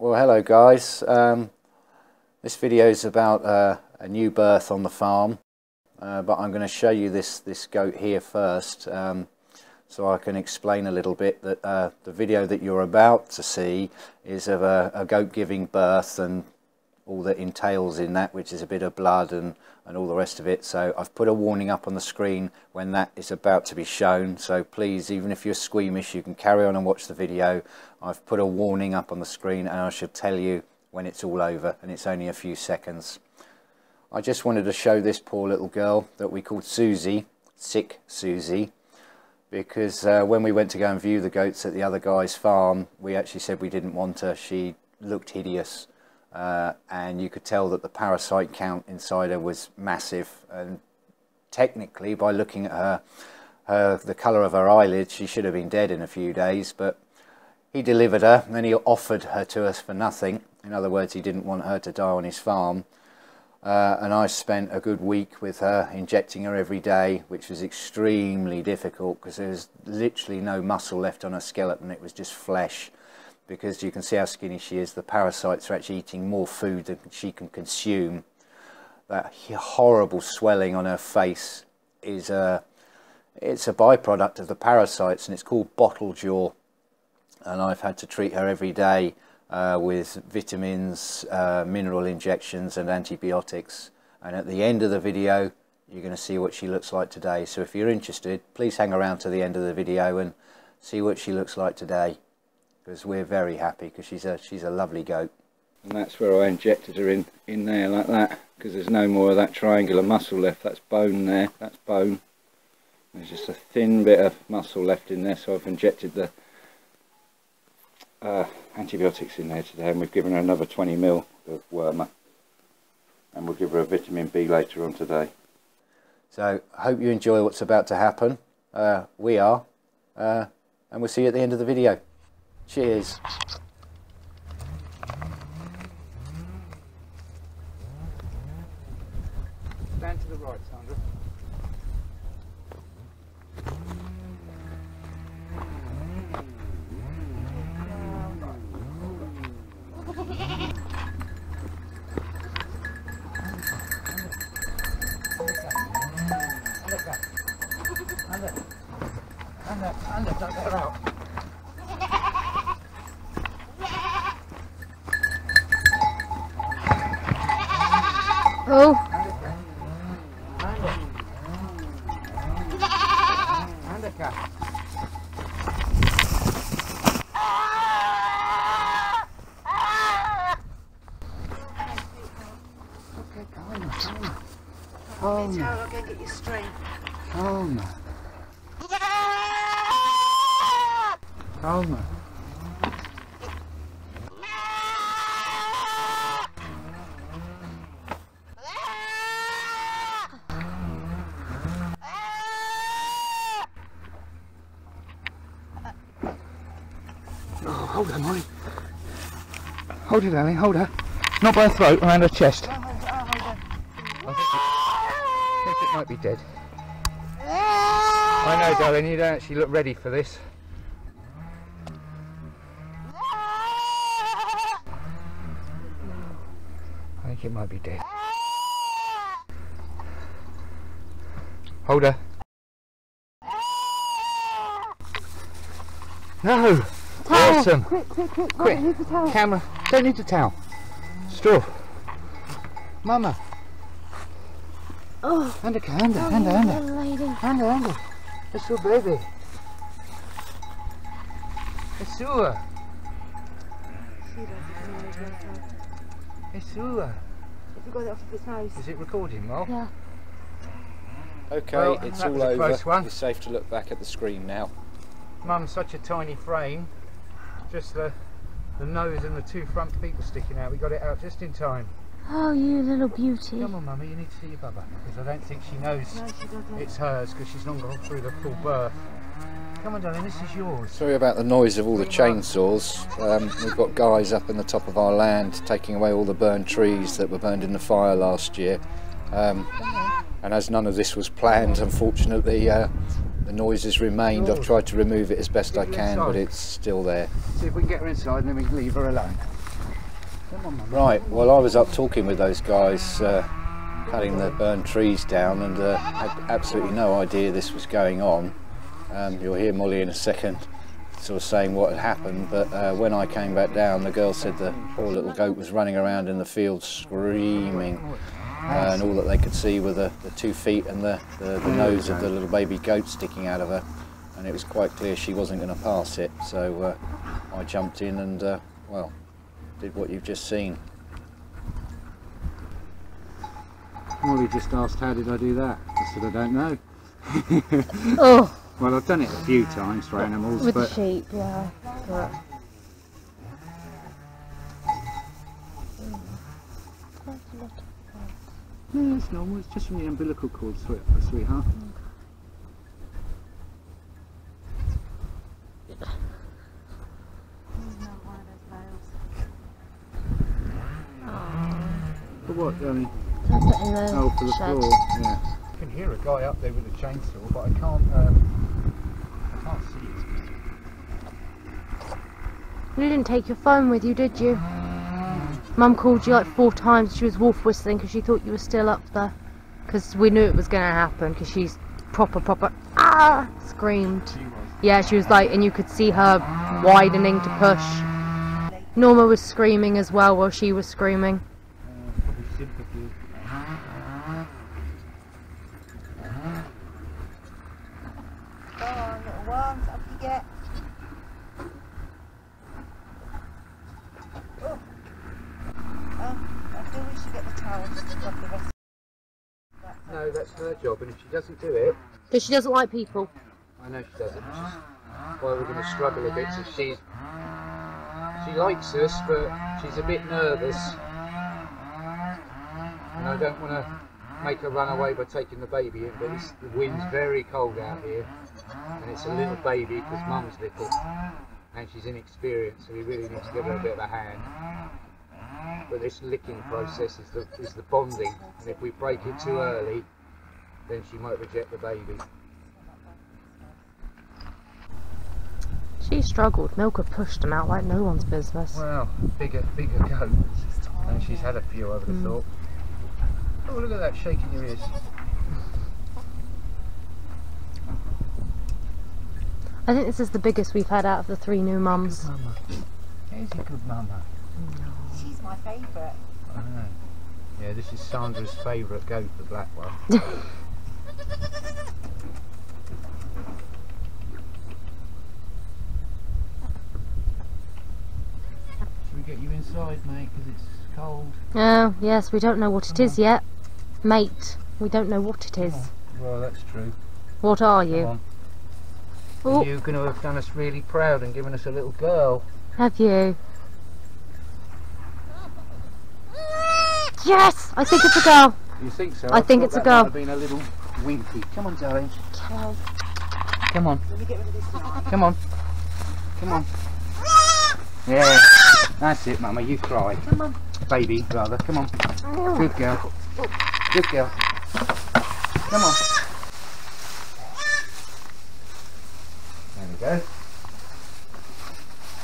Well, hello guys. This video is about a new birth on the farm, but I'm going to show you this goat here first, so I can explain a little bit that the video that you're about to see is of a goat giving birth and all that entails in that, which is a bit of blood and all the rest of it. So I've put a warning up on the screen when that is about to be shown, so please, even if you're squeamish, you can carry on and watch the video. I've put a warning up on the screen and I shall tell you when it's all over, and it's only a few seconds. I just wanted to show this poor little girl that we called Susie, Sick Susie, because when we went to go and view the goats at the other guy's farm, we actually said we didn't want her. She looked hideous, and you could tell that the parasite count inside her was massive, and technically, by looking at the colour of her eyelids, she should have been dead in a few days. But he delivered her, and then he offered her to us for nothing. In other words, he didn't want her to die on his farm. And I spent a good week with her, injecting her every day, which was extremely difficult because there was literally no muscle left on her skeleton. It was just flesh, because you can see how skinny she is. The parasites are actually eating more food than she can consume. That horrible swelling on her face is it's a byproduct of the parasites, and it's called bottle jaw. And I've had to treat her every day with vitamins, mineral injections and antibiotics, and at the end of the video you're going to see what she looks like today. So if you're interested, please hang around to the end of the video and see what she looks like today, because we're very happy, because she's a lovely goat. And that's where I injected her in there like that, because there's no more of that triangular muscle left. That's bone there, that's bone. There's just a thin bit of muscle left in there, so I've injected the antibiotics in there today, and we've given her another 20 ml of wormer, and we'll give her a vitamin B later on today. So hope you enjoy what's about to happen. We are, and we'll see you at the end of the video. Cheers. Stand to the right, Sandra. Under, don't get her out. Oh. Hold her, Molly. Hold her, darling, hold her. Not by her throat, around her chest. Oh, hold her. I think it might be dead. I know, darling, you don't actually look ready for this. I think it might be dead. Hold her. No! Awesome. Quick. I don't need a towel. Camera. Don't need a towel. Straw. Mama. Oh. Under. It's your baby. It's your. It's your. If you got it off of his nose. Is it recording, Mol? Yeah. Okay, well, it's all over. It's safe to look back at the screen now. Mum's such a tiny frame. Just the nose and the two front feet were sticking out. We got it out just in time. Oh, you little beauty. Come on, Mummy, you need to see your bubba, because I don't think she knows it's hers, because she's not gone through the full birth. Come on, darling, this is yours. Sorry about the noise of all the chainsaws. We've got guys up in the top of our land taking away all the burned trees that were burned in the fire last year. And as none of this was planned, unfortunately, the noise has remained. I've tried to remove it as best I can, but it's still there. See if we can get her inside and then we can leave her alone. Right, well I was up talking with those guys cutting the burned trees down and had absolutely no idea this was going on. You'll hear Molly in a second sort of saying what had happened, but when I came back down the girl said the poor little goat was running around in the field screaming, and all that they could see were the 2 feet and the nose of the little baby goat sticking out of her, and it was quite clear she wasn't going to pass it, so I jumped in and well, did what you've just seen. Molly just asked how did I do that? I said I don't know. Oh. Well, I've done it a few times for animals. With but sheep, yeah. But no, it's normal. It's just from the umbilical cord, sweetheart. For what, darling? Oh, for the floor. Yeah. I can hear a guy up there with a chainsaw, but I can't see it. You didn't take your phone with you, did you? Mum called you like 4 times. She was wolf whistling because she thought you were still up there. Because we knew it was going to happen. Because she's proper ah screamed. She was. Yeah, she was like, and you could see her widening to push. Norma was screaming as well while she was screaming. No, that's her job, and if she doesn't do it... Because she doesn't like people. I know she doesn't. Well, we're going to struggle a bit, so she likes us, but she's a bit nervous. And I don't want to make her run away by taking the baby in, but the wind's very cold out here. And it's a little baby, because Mum's little. And she's inexperienced, so we really need to give her a bit of a hand. But this licking process is the bonding, and if we break it too early, then she might reject the baby. She struggled. Milka pushed them out like no one's business. Well, bigger goat, and she's had a few, I would have thought. Oh, look at that shaking your ears. I think this is the biggest we've had out of the 3 new mums. Good mama. Here's a good mama. She's my favourite. I know. Yeah, this is Sandra's favourite goat, the black one. Should we get you inside, mate, because it's cold? Oh, yes, we don't know what it is yet. Mate, we don't know what it is. Oh, well, that's true. What are you? Are you going to have done us really proud and given us a little girl? Have you? Yes! I think it's a girl. You think so? I think it's a girl. I've been a little winky. Come on, darling. Come on. Let me get rid of this. Come on. Come on. Yeah. That's it, Mama. You cry. Come on. Baby, rather. Come on. Good girl. Good girl. Come on. There we go.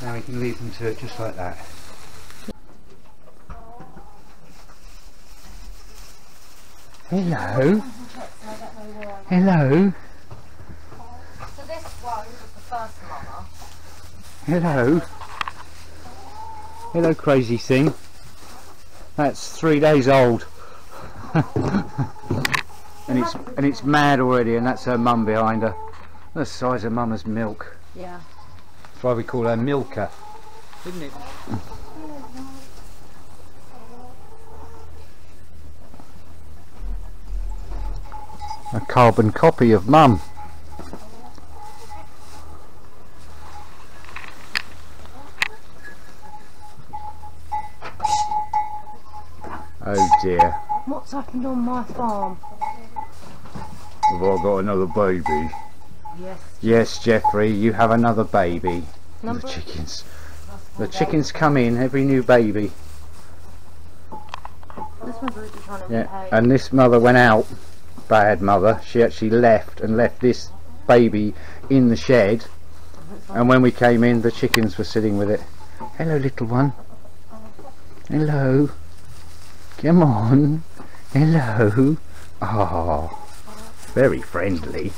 Now we can leave them to it just like that. Hello. Hello. So this one was the first mama. Hello. Hello, crazy thing. That's 3 days old. and it's mad already, and that's her mum behind her. The size of Mama's milk. Yeah. That's why we call her Milka, isn't it? A carbon copy of Mum. Oh dear. What's happened on my farm? Have I got another baby? Yes. Yes, Jeffrey, you have another baby. The chickens. The chickens come in, every new baby. This one's really trying to behave. And this mother went out. Bad mother, she actually left this baby in the shed, and when we came in the chickens were sitting with it. Hello, little one. Hello. Come on. Hello. Oh, very friendly.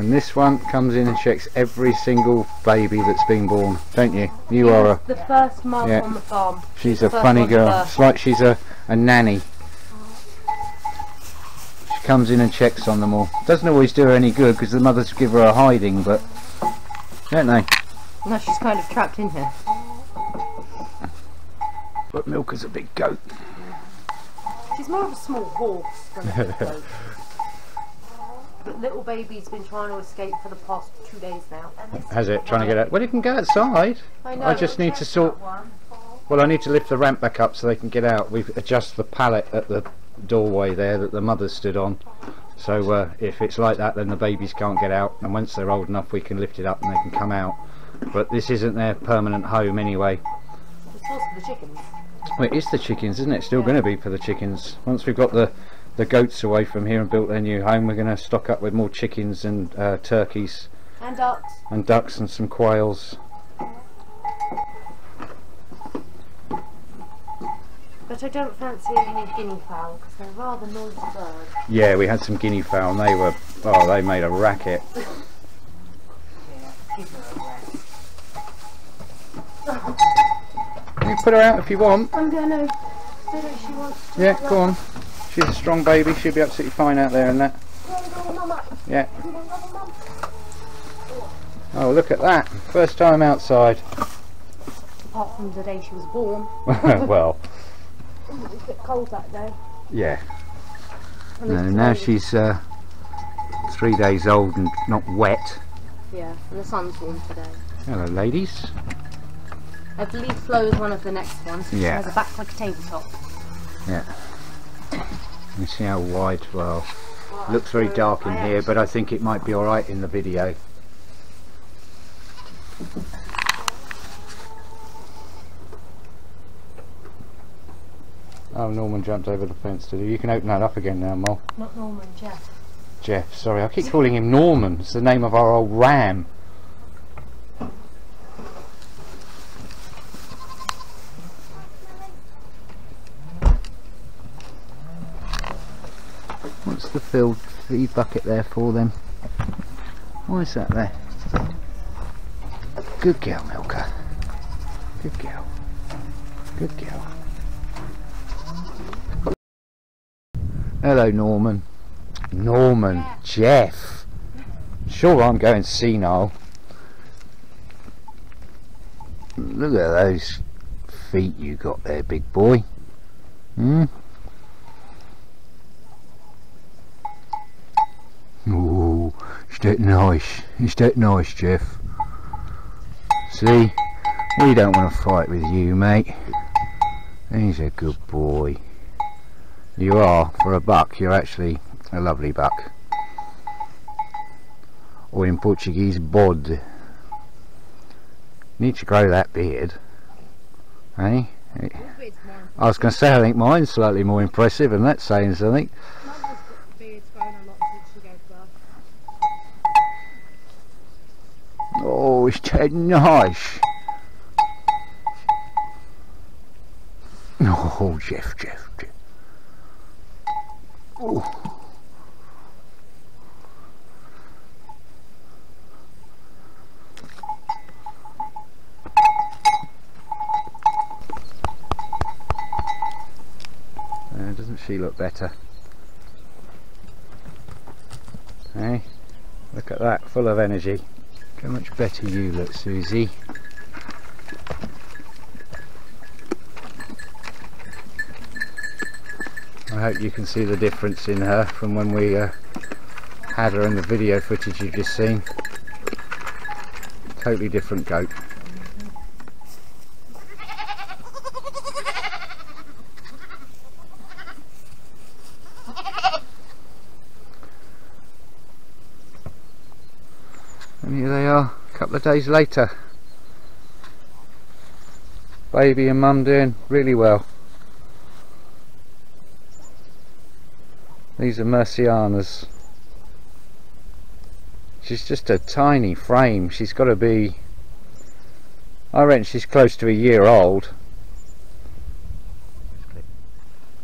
And this one comes in and checks every single baby that's been born, don't you? You are a... the first mum on the farm. She's a funny girl. It's like she's a nanny. She comes in and checks on them all. Doesn't always do her any good because the mothers give her a hiding, but... don't they? No, she's kind of trapped in here. But Milka's a big goat. She's more of a small horse than a big goat. But little baby's been trying to escape for the past 2 days now. Has it? Trying to get out? Well, you can go outside. I know. I just need to sort... well, I need to lift the ramp back up so they can get out. We've adjusted the pallet at the doorway there that the mother stood on. So if it's like that, then the babies can't get out. And once they're old enough, we can lift it up and they can come out. But this isn't their permanent home anyway. It's also for the chickens. Well, it is the chickens, isn't it? It's still going to be for the chickens. Once we've got the goats away from here and built their new home, we're going to stock up with more chickens and turkeys and ducks and some quails. But I don't fancy any guinea fowl because they're rather noisy birds. Yeah, we had some guinea fowl and they were, oh, they made a racket. Yeah, give her a rest. You put her out if you want. I'm going to. She wants to. Yeah, go on. She's a strong baby, she'll be absolutely fine out there and that. Yeah. Oh, look at that. First time outside. Apart from the day she was born. Well. It was a bit cold that day. Yeah. And now she's 3 days old and not wet. Yeah, and the sun's warm today. Hello, ladies. I believe Flo is one of the next ones. Yeah. She has a back like a tabletop. Yeah. You see how wide, well looks very dark in here, but I think it might be alright in the video. Oh, Norman jumped over the fence today. You can open that up again now, Mol. Not Norman, Jeff. Jeff, sorry, I keep calling him Norman. It's the name of our old ram. What's the filled feed bucket there for them? Why is that there? Good girl, Milka. Good girl. Good girl. Hello, Norman. Norman. Jeff. Sure, I'm going senile. Look at those feet you got there, big boy. Hmm? Oh, is that nice, Jeff? See, we don't want to fight with you, mate. He's a good boy. You are, for a buck, you're actually a lovely buck. Or in Portuguese, bode. Need to grow that beard, eh? I was going to say, I think mine's slightly more impressive, and that's saying something. Oh, it's dead nice. Oh, Jeff. Oh. Doesn't she look better? Hey, look at that, full of energy. How much better you look, Susie. I hope you can see the difference in her from when we had her in the video footage you've just seen. Totally different goat. And here they are a couple of days later. Baby and mum doing really well. These are Mercianas. She's just a tiny frame. She's got to be, I reckon she's close to a year old.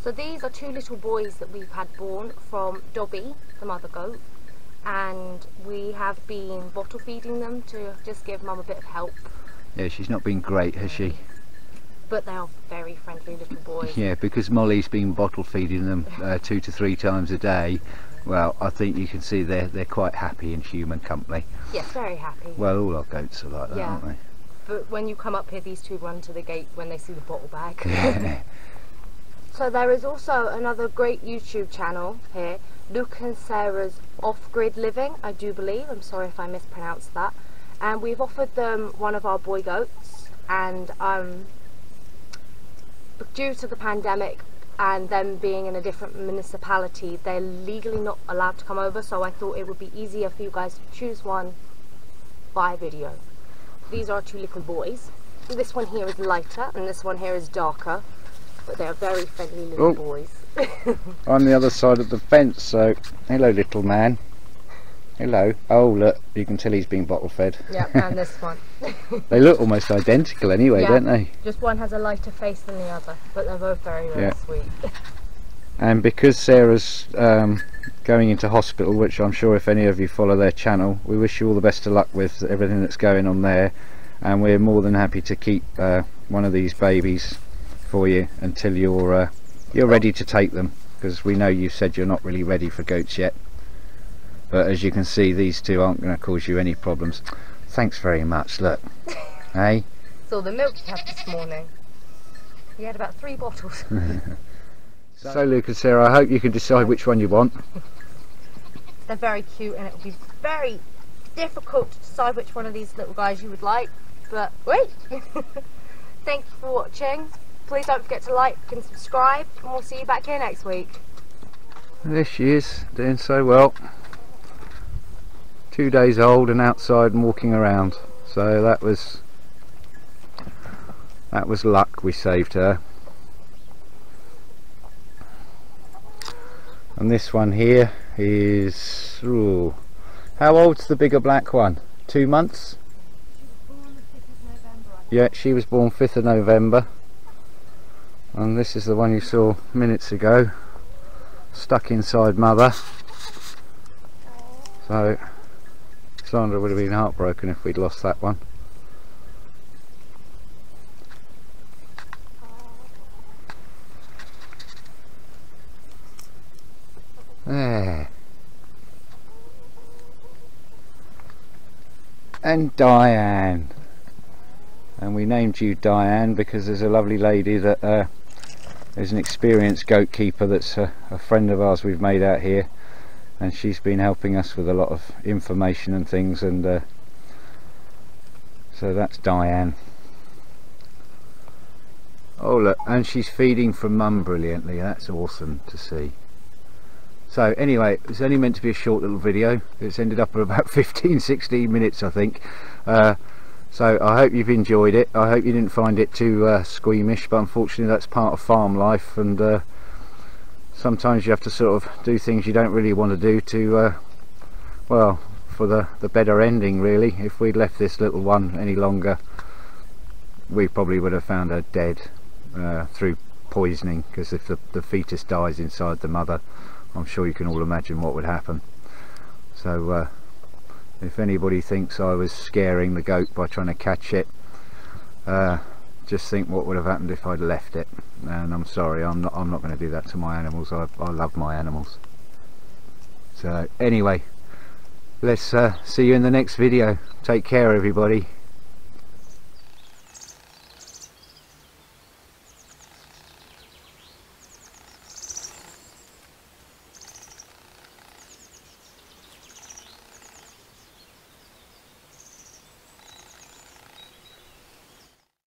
So these are two little boys that we've had born from Dobby, the mother goat, and we have been bottle feeding them to just give mum a bit of help. Yeah, she's not been great, has she? But they are very friendly little boys. Yeah, because Molly's been bottle feeding them 2 to 3 times a day. Well, I think you can see they're quite happy in human company. Yes, very happy. Well, all our goats are like that, yeah, aren't they? But when you come up here, these two run to the gate when they see the bottle bag. Yeah. So there is also another great YouTube channel here, Luke and Sarah's Off-Grid Living, I do believe. I'm sorry if I mispronounced that. And we've offered them one of our boy goats, and due to the pandemic and them being in a different municipality, they're legally not allowed to come over, so I thought it would be easier for you guys to choose one by video. These are two little boys. This one here is lighter and this one here is darker, but they're very friendly little boys. I'm the other side of the fence, so hello little man. Hello. Oh look, you can tell he's been bottle fed. Yeah, and this one. They look almost identical anyway, yeah, don't they? Just one has a lighter face than the other, but they're both very, very sweet. And because Sarah's going into hospital, which I'm sure if any of you follow their channel, we wish you all the best of luck with everything that's going on there, and we're more than happy to keep one of these babies for you until you're ready to take them, because we know you said you're not really ready for goats yet. But as you can see, these two aren't going to cause you any problems. Thanks very much, look. Hey? So the milk you had this morning. You had about 3 bottles. So Luke and Sarah, I hope you can decide which one you want. They're very cute, and it would be very difficult to decide which one of these little guys you would like. But wait! Thank you for watching. Please don't forget to like and subscribe, and we'll see you back here next week. There she is, doing so well. 2 days old and outside and walking around, so that was luck, we saved her. And this one here is how old's the bigger black one? 2 months? She was born the 5th of November, I think. Yeah, she was born 5th of November, and this is the one you saw minutes ago stuck inside mother. So Sandra would have been heartbroken if we'd lost that one. There. And Diane. And we named you Diane because there's a lovely lady that is an experienced goat keeper that's a friend of ours we've made out here. And she's been helping us with a lot of information and things, and so that's Diane. Oh look, and she's feeding from mum brilliantly. That's awesome to see. So anyway, it's only meant to be a short little video. It's ended up at about 15-16 minutes, I think. So I hope you've enjoyed it. I hope you didn't find it too squeamish, but unfortunately that's part of farm life, and sometimes you have to sort of do things you don't really want to do to well, for the better ending really. If we'd left this little one any longer, we probably would have found her dead through poisoning, because if the fetus dies inside the mother, I'm sure you can all imagine what would happen. So if anybody thinks I was scaring the goat by trying to catch it, just think what would have happened if I'd left it. And I'm sorry, I'm not going to do that to my animals. I love my animals. So anyway, let's see you in the next video. Take care everybody.